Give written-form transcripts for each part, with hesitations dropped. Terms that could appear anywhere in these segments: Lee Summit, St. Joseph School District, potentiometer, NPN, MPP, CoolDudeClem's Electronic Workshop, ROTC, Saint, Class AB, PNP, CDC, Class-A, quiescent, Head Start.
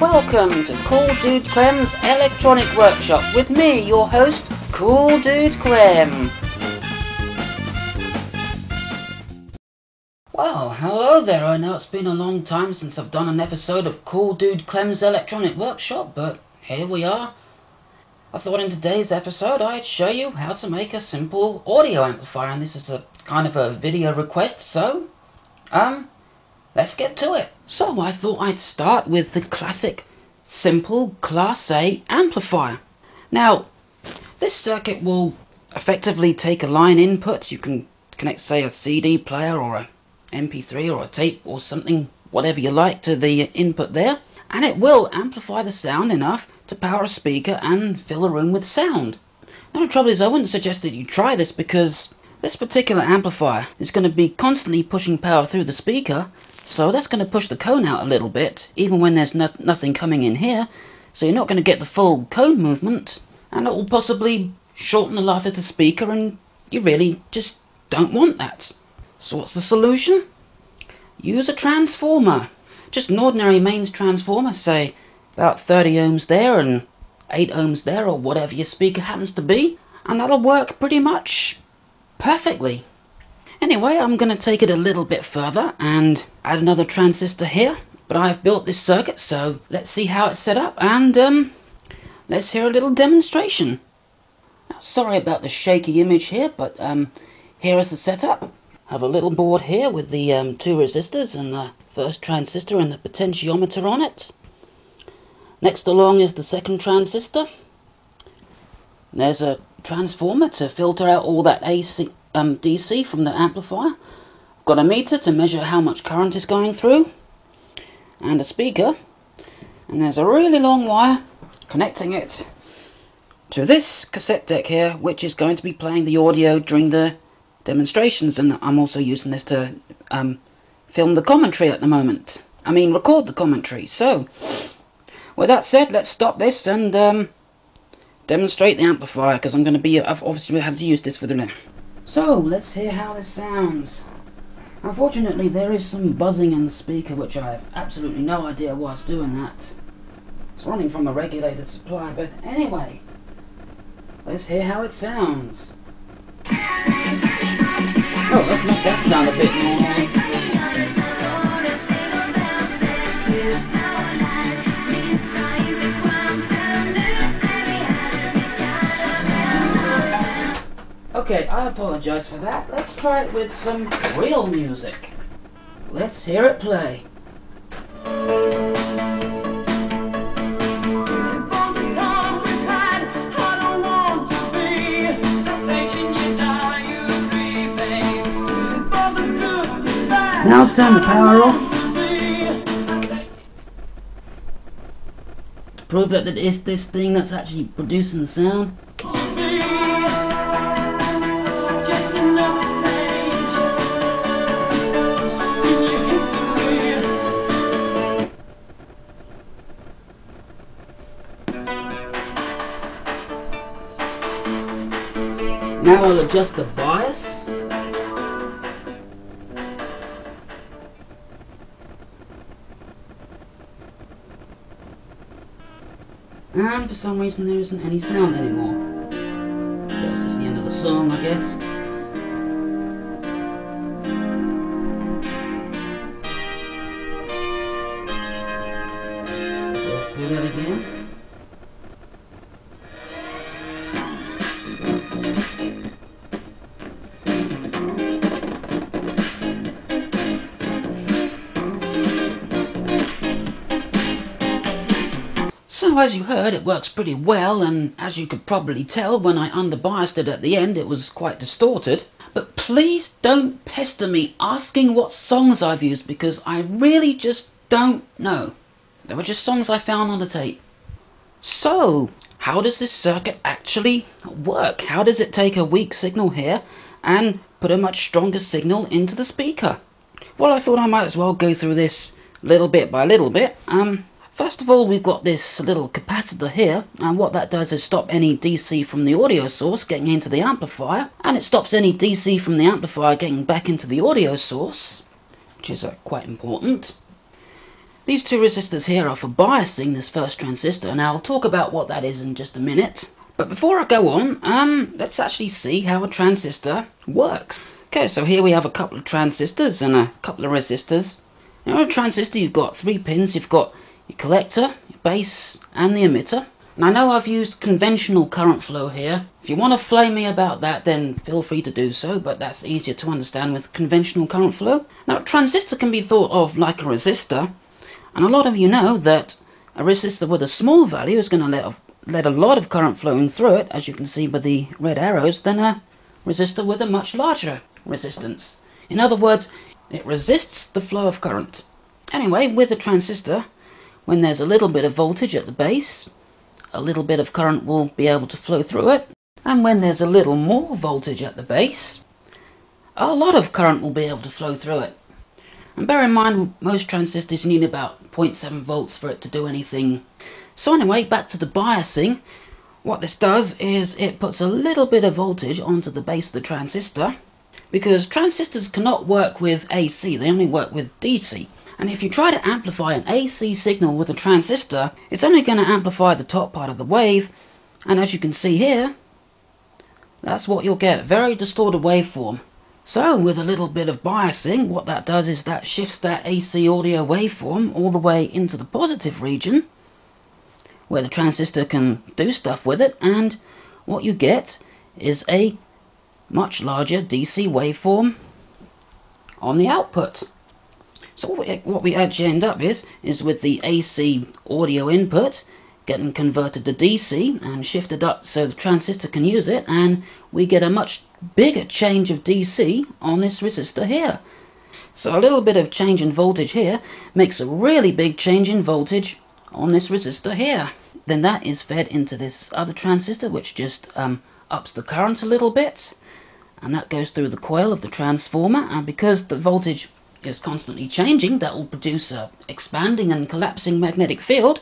Welcome to CoolDudeClem's Electronic Workshop with me, your host, CoolDudeClem. Well, hello there. I know it's been a long time since I've done an episode of CoolDudeClem's Electronic Workshop, but here we are. I thought in today's episode I'd show you how to make a simple audio amplifier, and this is a kind of a video request, so let's get to it. So I thought I'd start with the classic simple Class-A amplifier. Now this circuit will effectively take a line input. You can connect, say, a CD player or a MP3 or a tape or something, whatever you like, to the input there, and it will amplify the sound enough to power a speaker and fill a room with sound. Now the trouble is, I wouldn't suggest that you try this, because this particular amplifier is going to be constantly pushing power through the speaker, so that's going to push the cone out a little bit, even when there's nothing coming in here, so you're not going to get the full cone movement, and it will possibly shorten the life of the speaker, and you really just don't want that. So what's the solution? Use a transformer. Just an ordinary mains transformer, say about 30 ohms there and 8 ohms there, or whatever your speaker happens to be, and that'll work pretty much perfectly. Anyway, I'm going to take it a little bit further and add another transistor here, but I've built this circuit, so let's see how it's set up, and let's hear a little demonstration. Now, sorry about the shaky image here, but here is the setup. I have a little board here with the two resistors and the first transistor and the potentiometer on it. Next along is the second transistor. There's a transformer to filter out all that DC from the amplifier. I've got a meter to measure how much current is going through, and a speaker, and there's a really long wire connecting it to this cassette deck here, which is going to be playing the audio during the demonstrations, and I'm also using this to film the commentary at the moment. I mean, record the commentary. So with that said, let's stop this and demonstrate the amplifier, because I'm going to be obviously have to use this for the minute. So let's hear how this sounds. Unfortunately, there is some buzzing in the speaker, which I have absolutely no idea why it's doing that. It's running from a regulated supply, but anyway, let's hear how it sounds. Oh, let's make that sound a bit more. Okay, I apologize for that. Let's try it with some real music. Let's hear it play. Now turn the power off to prove that it is this thing that's actually producing the sound. Now I'll adjust the bias. And for some reason there isn't any sound anymore. That's just the end of the song, I guess. So let's do that again. So as you heard, it works pretty well, and as you could probably tell, when I underbiased it at the end, it was quite distorted. But please don't pester me asking what songs I've used, because I really just don't know. They were just songs I found on the tape. So how does this circuit actually work? How does it take a weak signal here and put a much stronger signal into the speaker? Well, I thought I might as well go through this little bit by little bit. First of all, we've got this little capacitor here, and what that does is stop any DC from the audio source getting into the amplifier, and it stops any DC from the amplifier getting back into the audio source, which is quite important. These two resistors here are for biasing this first transistor. Now I'll talk about what that is in just a minute. But before I go on, let's actually see how a transistor works. Okay, so here we have a couple of transistors and a couple of resistors. Now on a transistor you've got three pins. You've got your collector, your base and the emitter. And I know I've used conventional current flow here. If you want to flame me about that, then feel free to do so, but that's easier to understand with conventional current flow. Now a transistor can be thought of like a resistor, and a lot of you know that a resistor with a small value is going to let a lot of current flowing through it, as you can see by the red arrows, than a resistor with a much larger resistance. In other words, it resists the flow of current. Anyway, with a transistor, when there's a little bit of voltage at the base, a little bit of current will be able to flow through it, and when there's a little more voltage at the base, a lot of current will be able to flow through it. And bear in mind, most transistors need about 0.7 volts for it to do anything. So anyway, back to the biasing. What this does is it puts a little bit of voltage onto the base of the transistor, because transistors cannot work with AC, they only work with DC. And if you try to amplify an AC signal with a transistor, it's only going to amplify the top part of the wave, and as you can see here, that's what you'll get, a very distorted waveform. So with a little bit of biasing, what that does is that shifts that AC audio waveform all the way into the positive region, where the transistor can do stuff with it, and what you get is a much larger DC waveform on the output. So what we actually end up is with the AC audio input getting converted to DC and shifted up so the transistor can use it, and we get a much bigger change of DC on this resistor here. So a little bit of change in voltage here makes a really big change in voltage on this resistor here. Then that is fed into this other transistor, which just ups the current a little bit, and that goes through the coil of the transformer, and because the voltage is constantly changing, that will produce an expanding and collapsing magnetic field,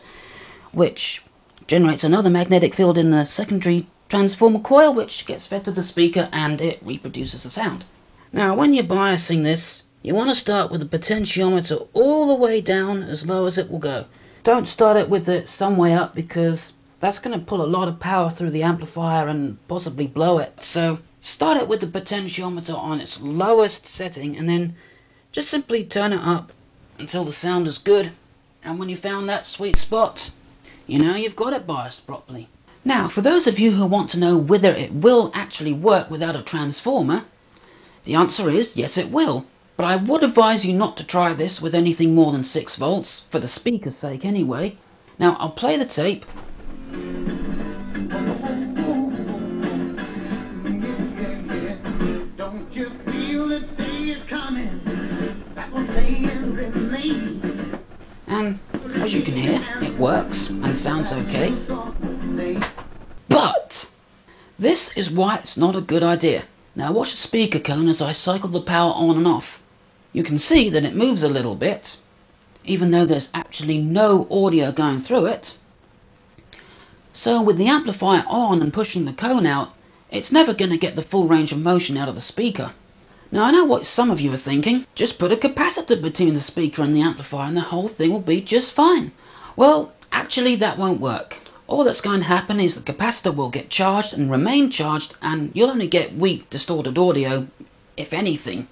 which generates another magnetic field in the secondary transformer coil, which gets fed to the speaker, and it reproduces a sound. Now when you're biasing this, you want to start with the potentiometer all the way down as low as it will go. Don't start it with it some way up, because that's going to pull a lot of power through the amplifier and possibly blow it. So start it with the potentiometer on its lowest setting, and then just simply turn it up until the sound is good, and when you found that sweet spot, you know you've got it biased properly. Now, for those of you who want to know whether it will actually work without a transformer, the answer is yes, it will. But I would advise you not to try this with anything more than 6 volts, for the speaker's sake anyway. Now, I'll play the tape. Don't you feel the day is coming? And as you can hear, it works and sounds okay. But this is why it's not a good idea. Now watch the speaker cone as I cycle the power on and off. You can see that it moves a little bit, even though there's actually no audio going through it. So with the amplifier on and pushing the cone out, it's never going to get the full range of motion out of the speaker. Now I know what some of you are thinking, just put a capacitor between the speaker and the amplifier and the whole thing will be just fine. Well, actually that won't work. All that's going to happen is the capacitor will get charged and remain charged, and you'll only get weak, distorted audio, if anything.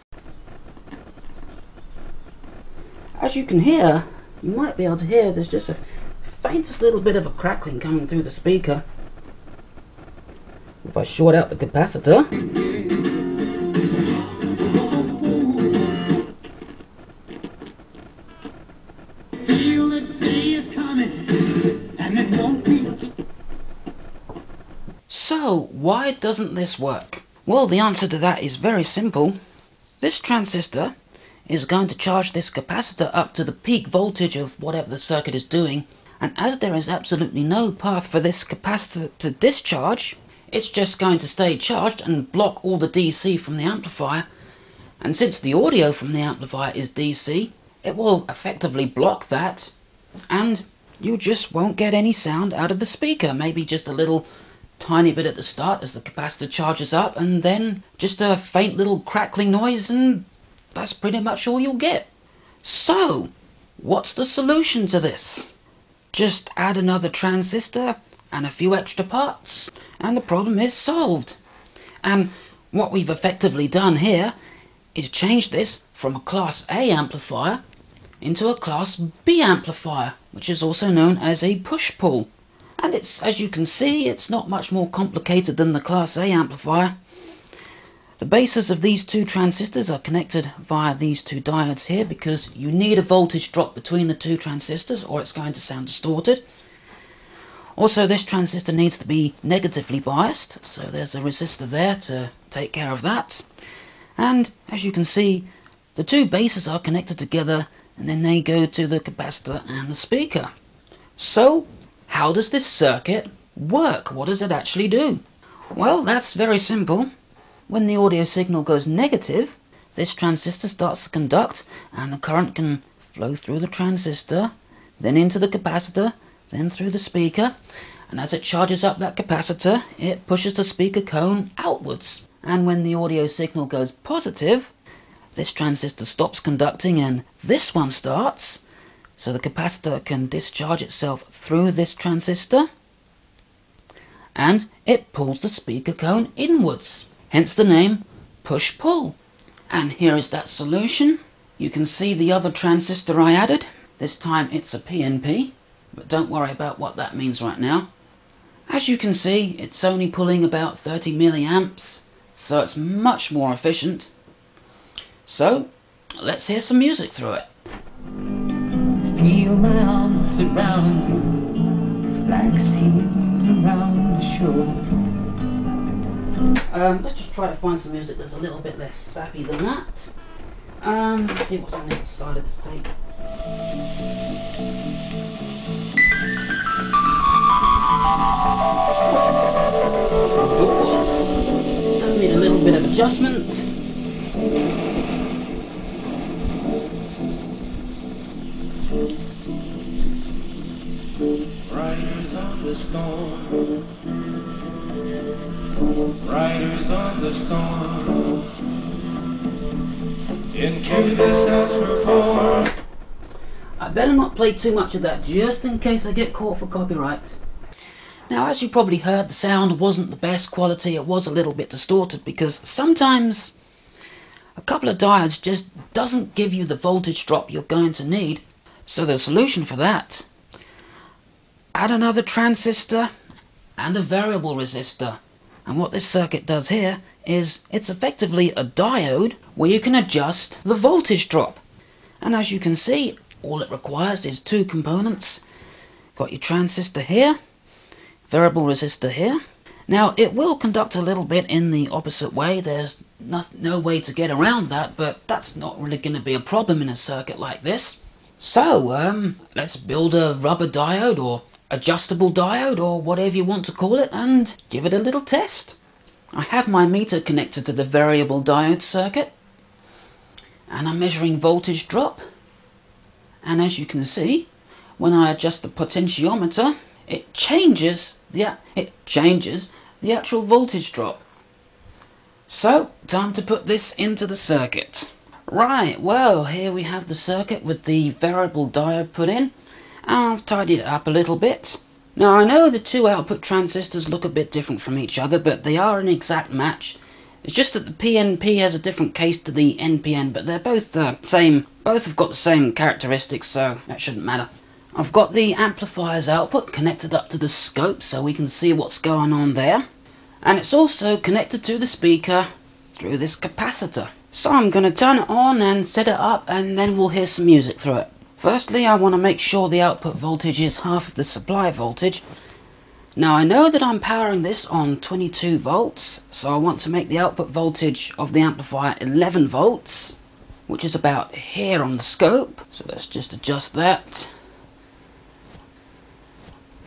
As you can hear, you might be able to hear there's just a faintest little bit of a crackling coming through the speaker. If I short out the capacitor, so why doesn't this work? Well, the answer to that is very simple. This transistor is going to charge this capacitor up to the peak voltage of whatever the circuit is doing, and as there is absolutely no path for this capacitor to discharge, it's just going to stay charged and block all the DC from the amplifier, and since the audio from the amplifier is DC, it will effectively block that, and you just won't get any sound out of the speaker, maybe just a little tiny bit at the start as the capacitor charges up, and then just a faint little crackling noise, and that's pretty much all you'll get. So What's the solution to this? Just add another transistor and a few extra parts, and the problem is solved. And what we've effectively done here is change this from a Class A amplifier into a Class B amplifier, which is also known as a push-pull. And it's, as you can see, it's not much more complicated than the Class A amplifier. The bases of these two transistors are connected via these two diodes here, because you need a voltage drop between the two transistors or it's going to sound distorted. Also, this transistor needs to be negatively biased, so there's a resistor there to take care of that. And as you can see, the two bases are connected together and then they go to the capacitor and the speaker. So how does this circuit work? What does it actually do? Well, that's very simple. When the audio signal goes negative, this transistor starts to conduct and the current can flow through the transistor, then into the capacitor, then through the speaker, and as it charges up that capacitor, it pushes the speaker cone outwards. And when the audio signal goes positive, this transistor stops conducting and this one starts, so the capacitor can discharge itself through this transistor, and it pulls the speaker cone inwards. Hence the name push-pull. And here is that solution. You can see the other transistor I added. This time it's a PNP, but don't worry about what that means right now. As you can see, it's only pulling about 30 milliamps, so it's much more efficient. So let's hear some music through it. Feel my arms around you, like sea around the shore. Let's just try to find some music that's a little bit less sappy than that. Let's see what's on the other side of this tape. Doors. Does need a little bit of adjustment. Riders of the storm. Riders of the storm, into this house we're born. I better not play too much of that, just in case I get caught for copyright. Now, as you probably heard, the sound wasn't the best quality. It was a little bit distorted because sometimes a couple of diodes just doesn't give you the voltage drop you're going to need. So the solution for that, add another transistor and a variable resistor. And what this circuit does here is it's effectively a diode where you can adjust the voltage drop. And as you can see, all it requires is two components. Got your transistor here, variable resistor here. Now it will conduct a little bit in the opposite way. There's no way to get around that, but that's not really going to be a problem in a circuit like this. So let's build a rubber diode or adjustable diode or whatever you want to call it and give it a little test. I have my meter connected to the variable diode circuit and I'm measuring voltage drop, and as you can see, when I adjust the potentiometer, it changes the actual voltage drop. So time to put this into the circuit. Right, well, here we have the circuit with the variable diode put in. I've tidied it up a little bit. Now I know the two output transistors look a bit different from each other, but they are an exact match. It's just that the PNP has a different case to the NPN, but they're both the same. Both have got the same characteristics, so that shouldn't matter. I've got the amplifier's output connected up to the scope so we can see what's going on there. And it's also connected to the speaker through this capacitor. So I'm going to turn it on and set it up and then we'll hear some music through it. Firstly, I want to make sure the output voltage is half of the supply voltage. Now I know that I'm powering this on 22 volts, so I want to make the output voltage of the amplifier 11 volts, which is about here on the scope. So let's just adjust that.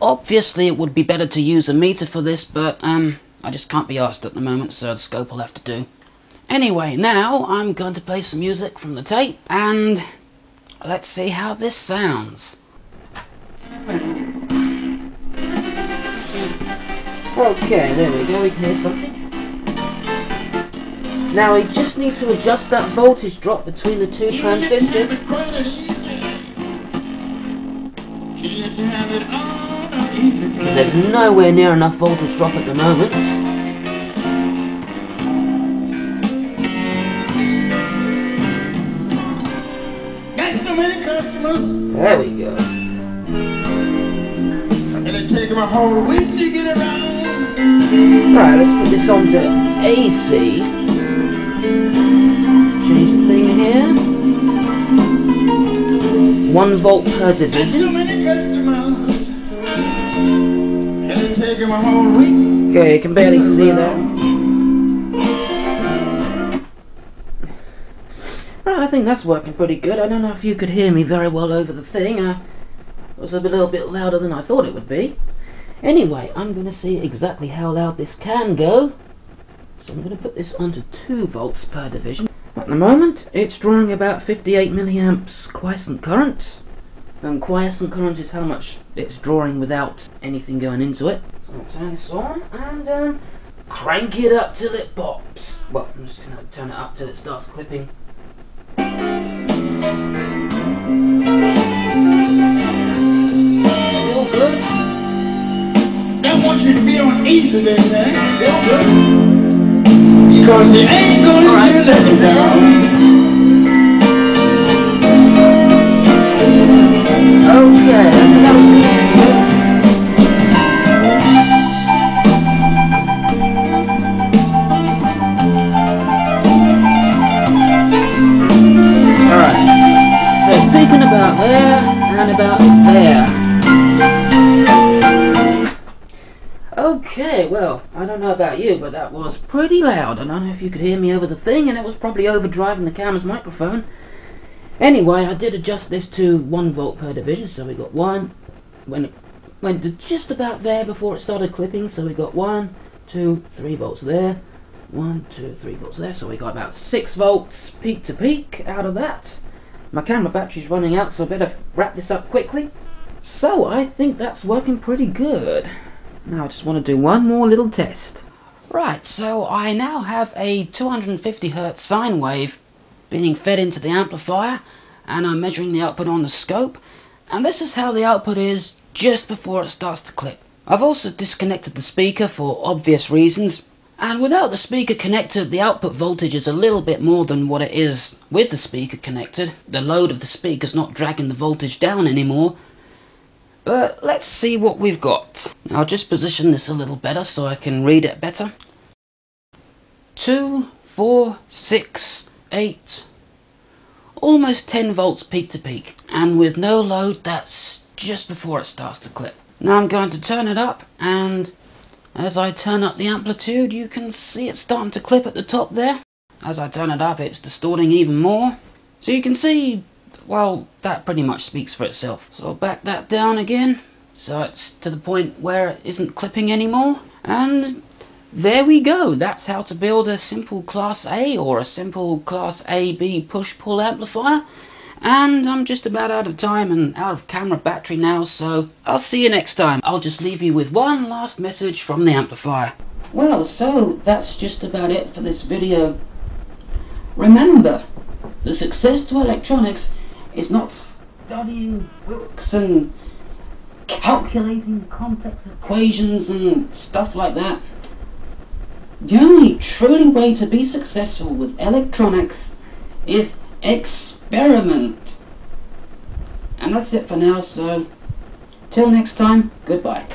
Obviously it would be better to use a meter for this, but I just can't be arsed at the moment, so the scope will have to do. Anyway, now I'm going to play some music from the tape and let's see how this sounds. Okay, there we go, we can hear something. Now we just need to adjust that voltage drop between the two transistors. because there's nowhere near enough voltage drop at the moment. Got so many customers. There we go. And it takes a whole week to get around. Right, let's put this on to AC. Let's change the thing here. 1 volt per division. Okay, you can barely see that. Right, I think that's working pretty good. I don't know if you could hear me very well over the thing. It was a little bit louder than I thought it would be. Anyway, I'm going to see exactly how loud this can go. So I'm going to put this onto 2 volts per division. At the moment, it's drawing about 58 milliamps quiescent current, and quiescent current is how much it's drawing without anything going into it. So I'll turn this on and crank it up till it pops. Well, I'm just going to turn it up till it starts clipping. Still good. I want you to be on easy, baby. Still good. Because you ain't gonna let you down. Okay, that was good. Alright, so it's peaking about there and about there. Okay, well, I don't know about you, but that was pretty loud. I don't know if you could hear me over the thing, and it was probably overdriving the camera's microphone. Anyway, I did adjust this to 1 volt per division, so we got one. When it went to just about there before it started clipping, so we got 1, 2, 3 volts there. 1, 2, 3 volts there, so we got about 6 volts peak to peak out of that. My camera battery's running out, so I better wrap this up quickly. So I think that's working pretty good. Now I just want to do one more little test. Right, so I now have a 250Hz sine wave being fed into the amplifier, and I'm measuring the output on the scope, and this is how the output is just before it starts to clip. I've also disconnected the speaker for obvious reasons, and without the speaker connected, the output voltage is a little bit more than what it is with the speaker connected. The load of the speaker's not dragging the voltage down anymore. But let's see what we've got. I'll just position this a little better so I can read it better. 2, 4, 6, 8. Almost 10 volts peak to peak. And with no load, that's just before it starts to clip. Now I'm going to turn it up, and as I turn up the amplitude, you can see it's starting to clip at the top there. As I turn it up, it's distorting even more. So you can see, well, that pretty much speaks for itself. So I'll back that down again, so it's to the point where it isn't clipping anymore. And there we go. That's how to build a simple Class A or a simple Class AB push-pull amplifier. And I'm just about out of time and out of camera battery now, so I'll see you next time. I'll just leave you with one last message from the amplifier. Well, so that's just about it for this video. Remember, the success to electronics is not studying books and calculating complex equations and stuff like that. The only truly way to be successful with electronics is experiment. And that's it for now, so till next time, goodbye.